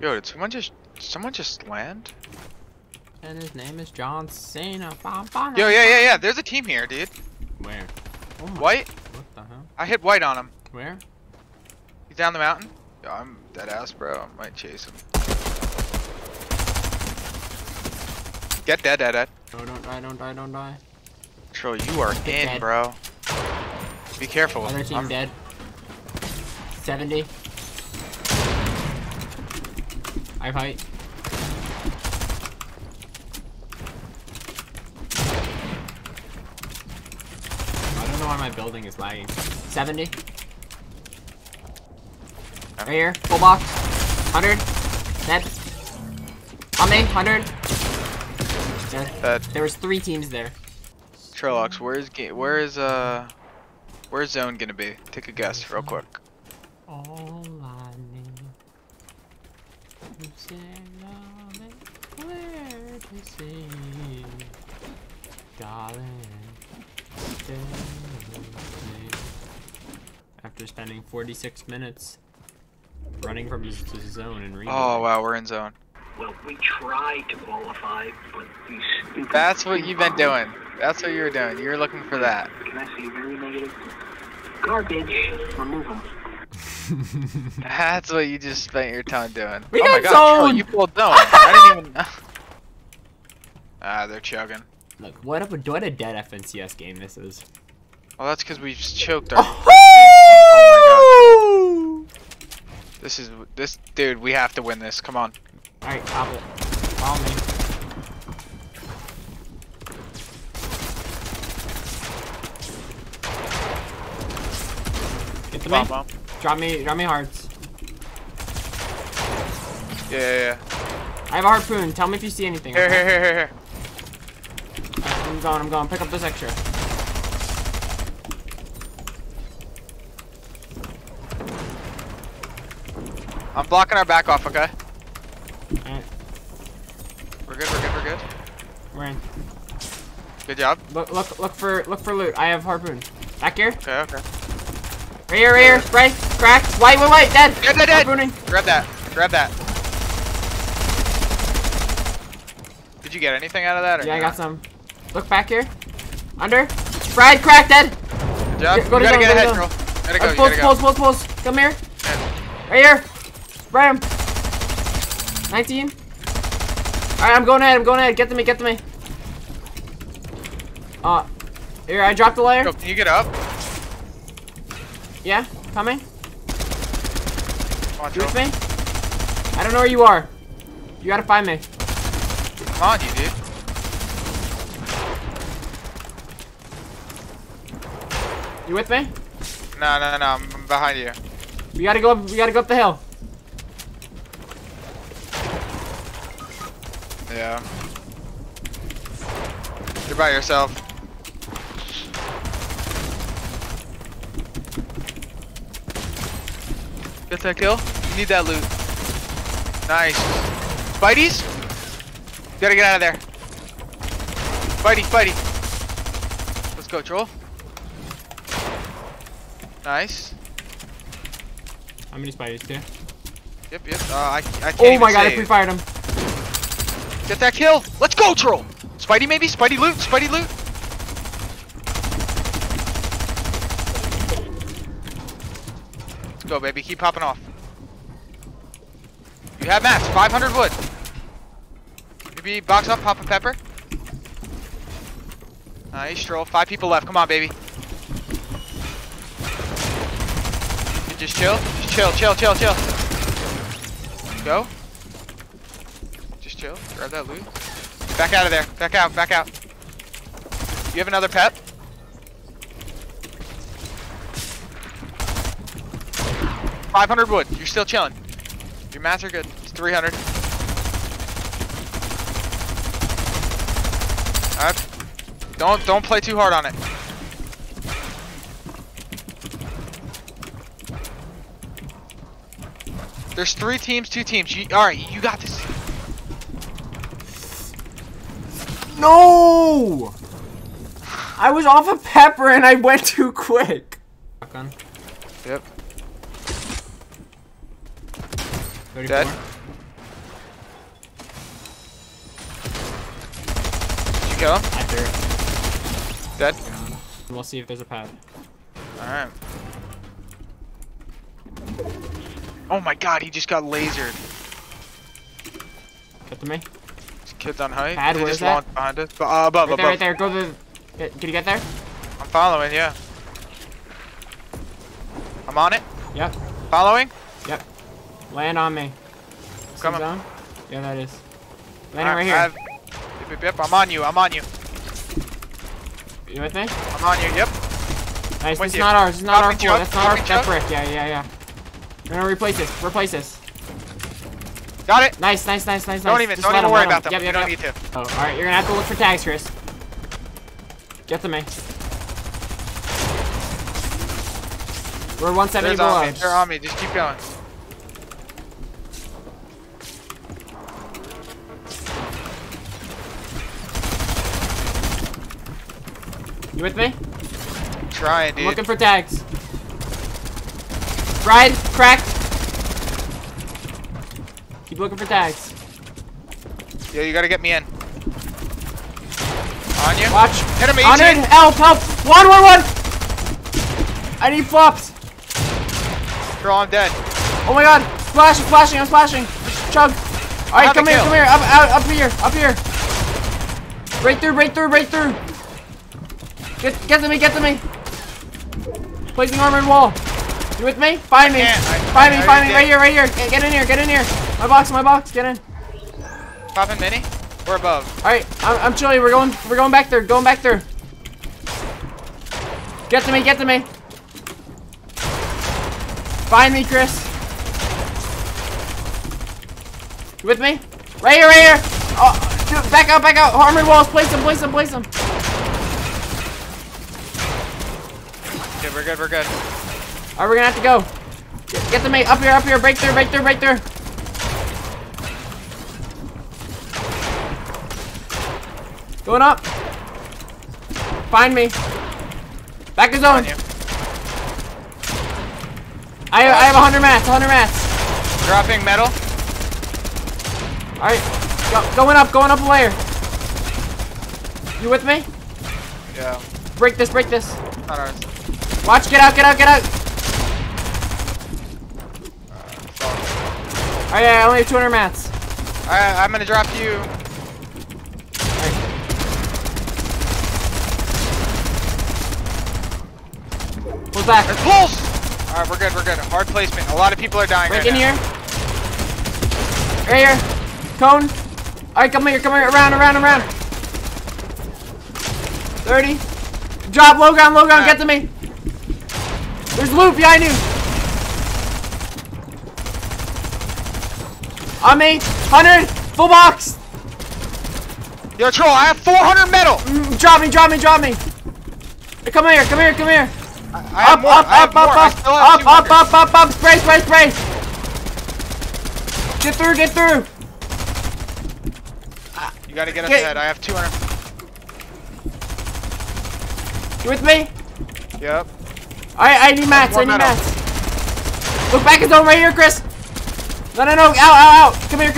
Yo, did someone just land? And his name is John Cena. Yo, yeah. There's a team here, dude. Where? Oh, white? What the hell? I hit white on him. Where? He's down the mountain. Yo, I'm dead ass, bro. I might chase him. Get dead, dead. No, don't die, don't die, don't die. Troll, you are in, dead. Bro. Be careful. Other team dead. 70. I fight. I don't know why my building is lagging. 70. Right here. Full box. 100. Dead. On me. 100. Dead. There was 3 teams there. Trollox, where's zone gonna be? Take a guess, real quick. All I need to say love and where to see, darling. After spending 46 minutes running from the zone and reading. Oh wow, we're in zone. Well, we tried to qualify, but these stupid. That's what you've been doing. That's what you were doing. You were looking for that. Can I see very negative? Garbage. Remove them. That's what you just spent your time doing. We oh my god, Troy, you pulled down. I didn't even know. Ah, they're chugging. Look, what a dead FNCS game this is. Well, that's because we just choked our. Oh my god. This dude, we have to win this. Come on. Alright, pop it. Follow me. Get the bomb. Drop me hearts. Yeah. I have a harpoon. Tell me if you see anything. Okay? Here. Right, I'm going. Pick up this extra. I'm blocking our back off, okay? Alright. We're good. We're in. Good job. Look for loot. I have harpoon. Back here? Okay. Right here. Spray. Crack. White. Dead. Harpooning. Grab that. Did you get anything out of that? Or yeah, not? I got some. Look back here. Under. Fried. Crack. Dead. Good job. Go to gotta get ahead, girl. Gotta go. Pulse. Come here. Yeah. Right here. Spray him. 19. All right, I'm going ahead. Get to me. Here, I dropped the layer. Yo, can you get up? Yeah, coming. Come on, you with me? I don't know where you are. You gotta find me. Come on, you dude. You with me? No, I'm behind you. We gotta go up the hill. Yeah. You're by yourself. Get that kill. You need that loot. Nice. Bitey's? Gotta get out of there. Bitey. Let's go, troll. Nice. How many Spideys? 2? Yep. I can't. Oh my god, I pre-fired him. Get that kill! Let's go, troll! Spidey maybe? Spidey loot! Let's go, baby. Keep popping off. You have mats. 500 wood. Maybe box up, pop a pepper. Nice, troll. 5 people left. Come on, baby. Just chill. Just chill. Let's go. Chill, grab that loot. Back out of there. Back out. You have another pep? $500 wood. You're still chilling. Your mats are good. It's 300. Alright. Don't play too hard on it. There's 3 teams, 2 teams. Alright, you got this. No! I was off of pepper and I went too quick. Shotgun. Yep. 34. Dead. go. Dead. We'll see if there's a pad. Alright. Oh my god, he just got lasered. Get to me. This kid's on height. Pad, where is that? Behind us. Above, above. Right there, go to the... Can you get there? I'm following, yeah. I'm on it. Yep. Following? Yep. Land on me. Coming. Yeah, that is. Landing right here. Yep, yep, I'm on you, I'm on you. You with me? I'm on you, yep. Nice, it's not ours, it's not our floor, that's not our that brick, yeah. We're gonna replace this. Got it! Nice. Don't even worry about them, you don't need to. Oh, alright, you're gonna have to look for tags, Chris. Get to me. We're 170 below. They're on me, just keep going. You with me? I'm trying, dude. I'm looking for tags. Ride, cracked. Keep looking for tags. Yeah, you gotta get me in. On you. Watch. Hit him, on it. Help. One. I need flops. Girl, I'm dead. Oh my god. Flashing. I'm flashing. Chug. Alright, come here. Up here. Break through. Get to me. Placing armored wall. You with me? Find me. Right here. Get in here. My box. Get in. Popping mini. We're above. All right, I'm chilling. We're going back there. Get to me. Find me, Chris. You with me? Right here. Oh, dude, back out. Armored walls. Place them. Okay, we're good. Alright, we're gonna have to go. Get the mate up here. Break through. Going up. Find me. Back to zone. I have 100 mats. Dropping metal. Alright. Going up a layer. You with me? Yeah. Break this. Not ours. Watch, get out. Alright, I only have 200 mats. Alright, I'm gonna drop you. Right. Pull back. They're close! Alright, we're good. Hard placement. A lot of people are dying right now. Right here. Cone. Alright, come here. Around. 30. Drop, low ground. Get to me. There's loot behind you! On me! 100! Full box! Yo, troll, I have 400 metal! Drop me! Come here! Up! Spray! Get through! You gotta get up ahead, I have 200. You with me? Yep. Alright, I need mats. Look back at zone right here, Chris. No. Out. Come here.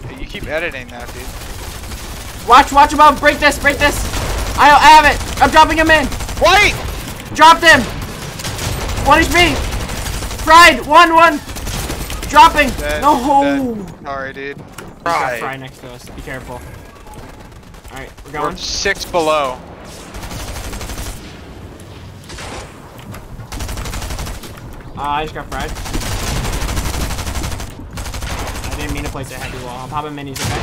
Hey, you keep editing that, dude. Watch above. Break this. I have it. I'm dropping him in. Wait! Dropped him. 1 HP. Fried. One. Dropping. Dead. No. Dead. Sorry, dude. Fried next to us. Be careful. Alright, we're going. We're 6 below. I just got fried. I didn't mean to place a heavy wall. I'm popping minis, okay?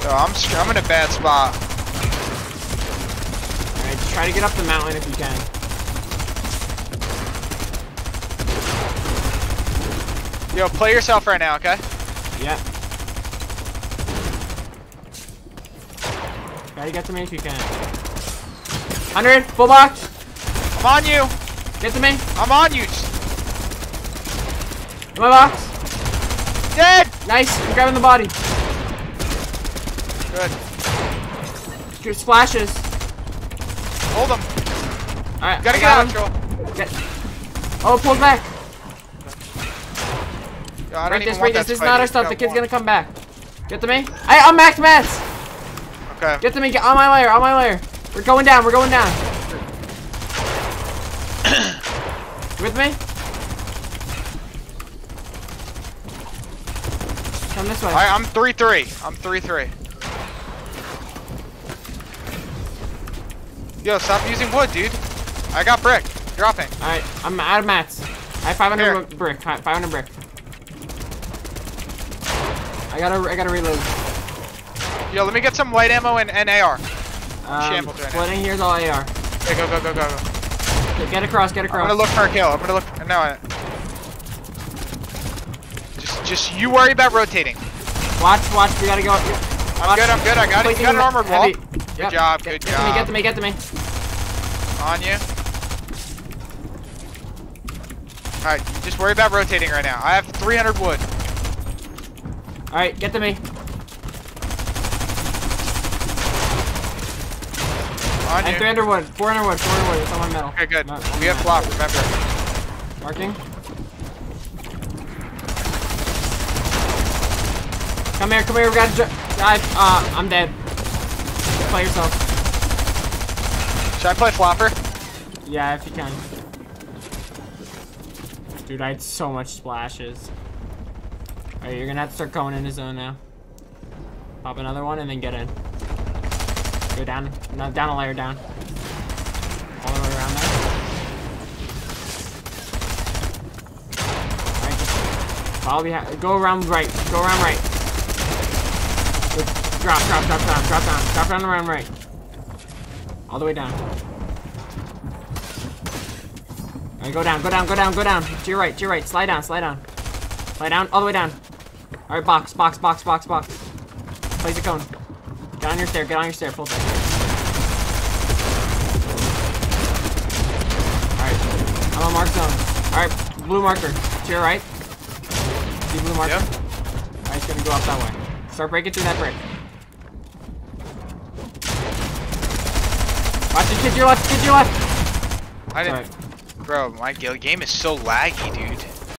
So I'm in a bad spot. Alright, just try to get up the mountain if you can. Yo, play yourself right now, okay? Yeah. Try to get to me if you can. 100, full box. I'm on you. Get to me. I'm on you. In my box. Dead. Nice. I'm grabbing the body. Good. Shoot splashes. Hold him. All right. Gotta get out. Oh, pull back. I don't even want that. This is not our stuff. The kid's gonna come back. Get to me. I'm maxed mats. Okay. Get to me. Get on my layer. On my layer. We're going down. We're going down. You with me? Come this way. I'm 3-3. I'm 3-3. Yo, stop using wood, dude. I got brick. Dropping. Alright, I'm out of mats. I have 500 here. Brick. 500 brick. I gotta reload. Yo, let me get some light ammo and AR. Splitting, here's all AR. Okay, go. Okay, get across. I'm gonna look for a kill. Just you worry about rotating. Watch, we gotta go up here. I'm good. I got it. You got an armored wall. Good job, good job. Get to me. On you. Alright, just worry about rotating right now. I have 300 wood. Alright, get to me. On you. 300 wood, 400 wood, 400 wood. It's on my metal. Okay, good. We have flop, remember. Marking. Come here. We gotta dive. I'm dead. Play yourself. Should I play flopper? Yeah, if you can. Dude, I had so much splashes. Alright, you're gonna have to start going in his zone now. Pop another one and then get in. Go down. No, down a layer, down. All the way around there. Alright, just follow behind. Go around right. Drop down around right. All the way down. Alright, go down. To your right. Slide down, all the way down. Alright, box. Place a cone. Get on your stair, full stair. Alright, I'm on mark zone. Alright, blue marker. To your right. See blue marker? Yep. Alright, it's gonna go up that way. Start breaking through that brick. Watch it, kid, your left. Bro, my game is so laggy, dude.